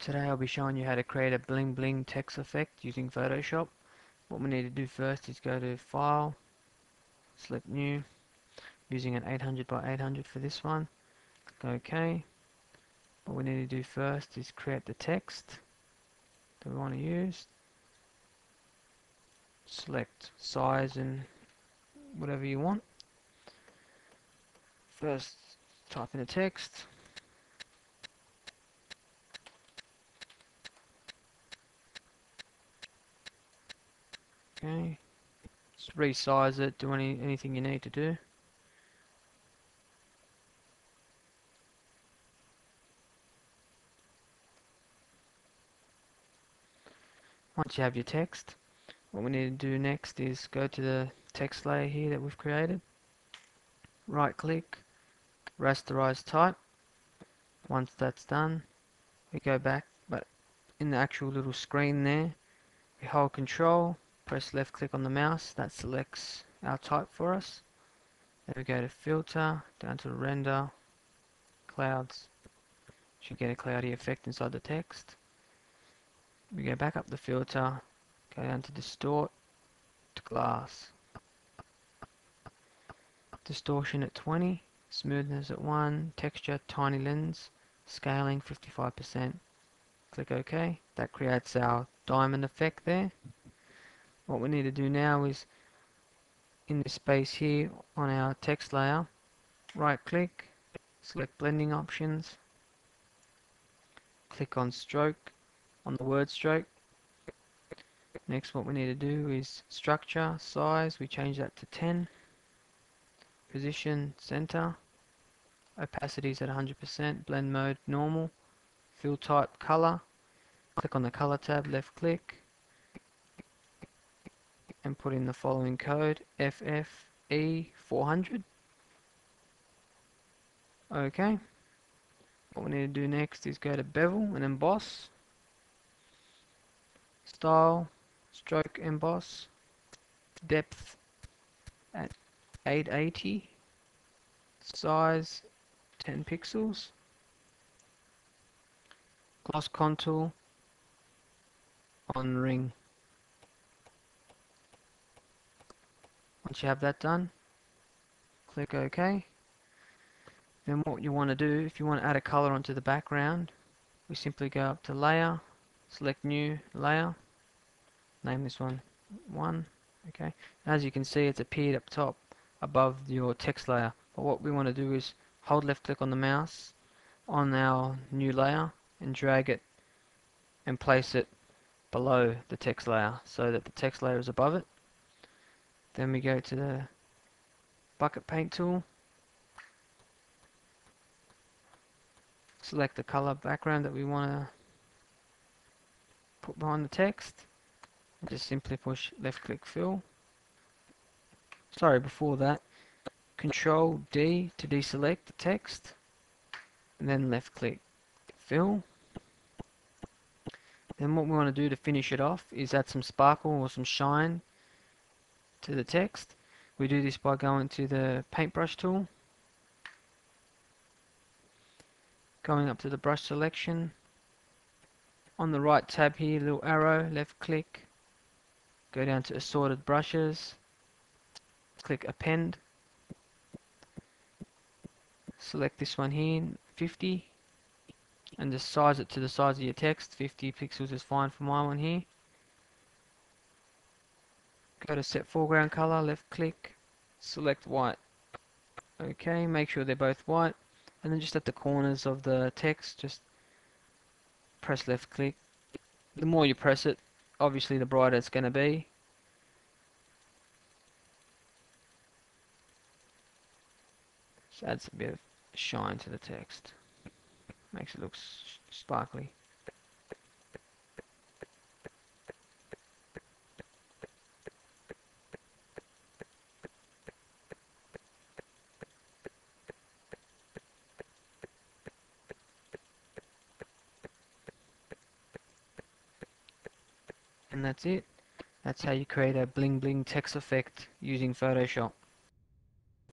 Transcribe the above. Today I'll be showing you how to create a bling bling text effect using Photoshop. What we need to do first is go to File, select New, using an 800 by 800 for this one. Click OK. What we need to do first is create the text that we want to use. Select size and whatever you want. First type in the text. Okay, just resize it, do anything you need to do. Once you have your text, what we need to do next is go to the text layer here that we've created. Right click, rasterize type. Once that's done, we go back, but in the actual little screen there, we hold Control. Press left click on the mouse, that selects our type for us. Then we go to Filter, down to Render, Clouds. Should get a cloudy effect inside the text. We go back up the filter, go down to Distort, to Glass. Distortion at 20, Smoothness at 1, Texture, Tiny Lens, Scaling 55%. Click OK. That creates our diamond effect there. What we need to do now is, in this space here on our text layer, right click, select blending options, click on stroke, on the word stroke. Next what we need to do is structure, size, we change that to 10, position, center, opacity is at 100%, blend mode, normal, fill type, color, click on the color tab, left click, and put in the following code, FFE400. Okay, what we need to do next is go to Bevel and Emboss, Style, Stroke Emboss, Depth at 880, Size 10 pixels, Gloss Contour on Ring. Once you have that done, click OK. Then what you want to do, if you want to add a color onto the background, we simply go up to Layer, select New Layer, name this one 1. Okay. As you can see, it's appeared up top above your text layer. But what we want to do is hold left click on the mouse on our new layer and drag it and place it below the text layer so that the text layer is above it. Then we go to the bucket paint tool, select the color background that we want to put behind the text, and just simply push left click fill. Sorry, before that, Control D to deselect the text, and then left click fill. Then what we want to do to finish it off is add some sparkle or some shine to the text. We do this by going to the paintbrush tool, going up to the brush selection, on the right tab here, little arrow, left click, go down to assorted brushes, click append, select this one here, 50, and just size it to the size of your text. 50 pixels is fine for my one here. Go to set foreground color, left click, select white. Okay, make sure they're both white, and then just at the corners of the text, just press left click. The more you press it, obviously the brighter it's going to be. Just adds a bit of shine to the text, makes it look sparkly. and that's it. That's how you create a bling bling text effect using Photoshop.